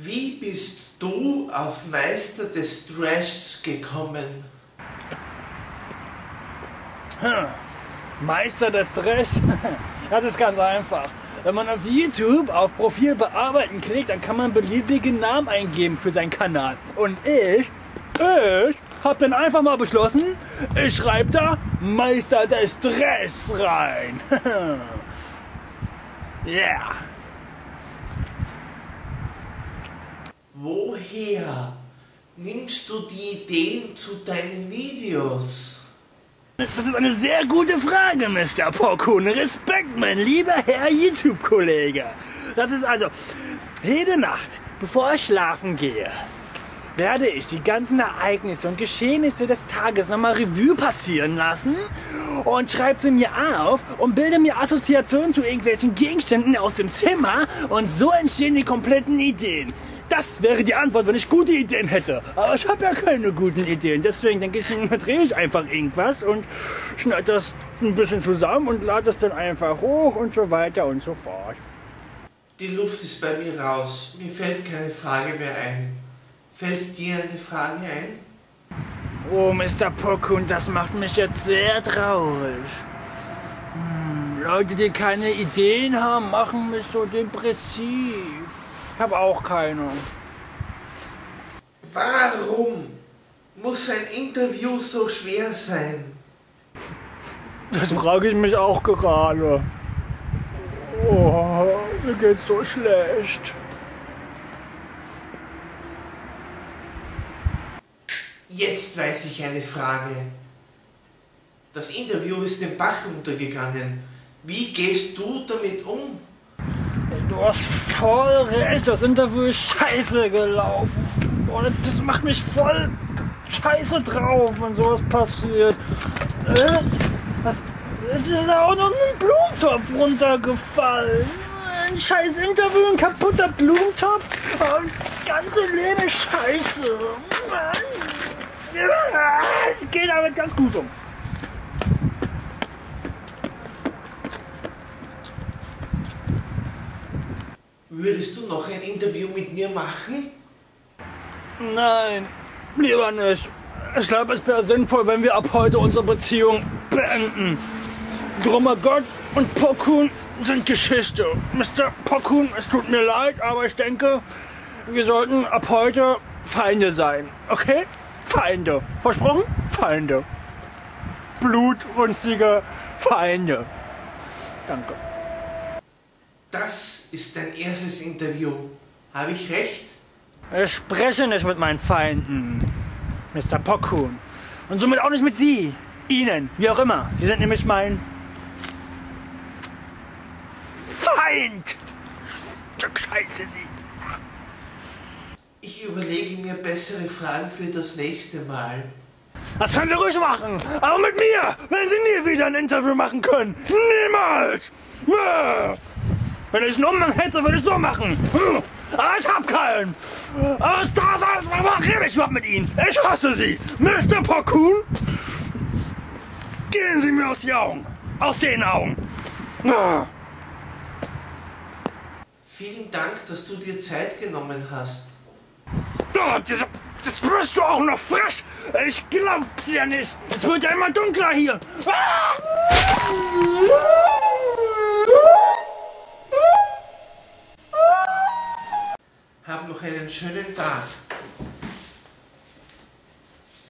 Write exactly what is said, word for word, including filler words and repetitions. Wie bist du auf Meister des Stresses gekommen? Hm. Meister des Stresses? Das ist ganz einfach. Wenn man auf YouTube auf Profil bearbeiten klickt, dann kann man beliebige Namen eingeben für seinen Kanal. Und ich, ich hab dann einfach mal beschlossen, ich schreibe da Meister des Stresses rein. Yeah. Woher nimmst du die Ideen zu deinen Videos? Das ist eine sehr gute Frage, Mister Pockhuhn. Respekt, mein lieber Herr YouTube-Kollege. Das ist also, jede Nacht, bevor ich schlafen gehe, werde ich die ganzen Ereignisse und Geschehnisse des Tages nochmal Revue passieren lassen und schreibe sie mir auf und bilde mir Assoziationen zu irgendwelchen Gegenständen aus dem Zimmer und so entstehen die kompletten Ideen. Das wäre die Antwort, wenn ich gute Ideen hätte. Aber ich habe ja keine guten Ideen. Deswegen denke ich, drehe ich einfach irgendwas und schneide das ein bisschen zusammen und lade es dann einfach hoch und so weiter und so fort. Die Luft ist bei mir raus. Mir fällt keine Frage mehr ein. Fällt dir eine Frage ein? Oh, Mister Pockhuhn, das macht mich jetzt sehr traurig. Hm, Leute, die keine Ideen haben, machen mich so depressiv. Ich habe auch keine. Warum muss ein Interview so schwer sein? Das frage ich mich auch gerade. Oh, mir geht's so schlecht. Jetzt weiß ich eine Frage. Das Interview ist den Bach runtergegangen. Wie gehst du damit um? Du hast voll recht, das Interview ist scheiße gelaufen. Und das macht mich voll scheiße drauf, wenn sowas passiert. Was? Es ist auch noch ein Blumentopf runtergefallen. Ein scheiß Interview, ein kaputter Blumentopf. Und das ganze Leben ist scheiße. Ich gehe damit ganz gut um. Würdest du noch ein Interview mit mir machen? Nein, lieber nicht. Ich glaube, es wäre sinnvoll, wenn wir ab heute unsere Beziehung beenden. Tromaggot und Pockhuhn sind Geschichte. Mister Pockhuhn, es tut mir leid, aber ich denke, wir sollten ab heute Feinde sein. Okay? Feinde. Versprochen? Feinde. Blutrünstige Feinde. Danke. Das ist dein erstes Interview. Habe ich recht? Ich spreche nicht mit meinen Feinden, Mister Pockhuhn. Und somit auch nicht mit Sie, Ihnen, wie auch immer. Sie sind nämlich mein Feind. Stück Scheiße, Sie. Ich überlege mir bessere Fragen für das nächste Mal. Das können Sie ruhig machen, aber mit mir werden Sie nie wieder ein Interview machen können. Niemals! Wenn ich einen Umgang hätte, würde ich so machen. Aber ich hab keinen. Aber Stars, warum rede ich überhaupt mit Ihnen? Ich hasse Sie. Mister Pockhuhn, gehen Sie mir aus die Augen. Aus den Augen. Vielen Dank, dass du dir Zeit genommen hast. Oh, diese, das bist du auch noch frisch. Ich glaub's ja nicht. Es wird ja immer dunkler hier. Hab noch einen schönen Tag.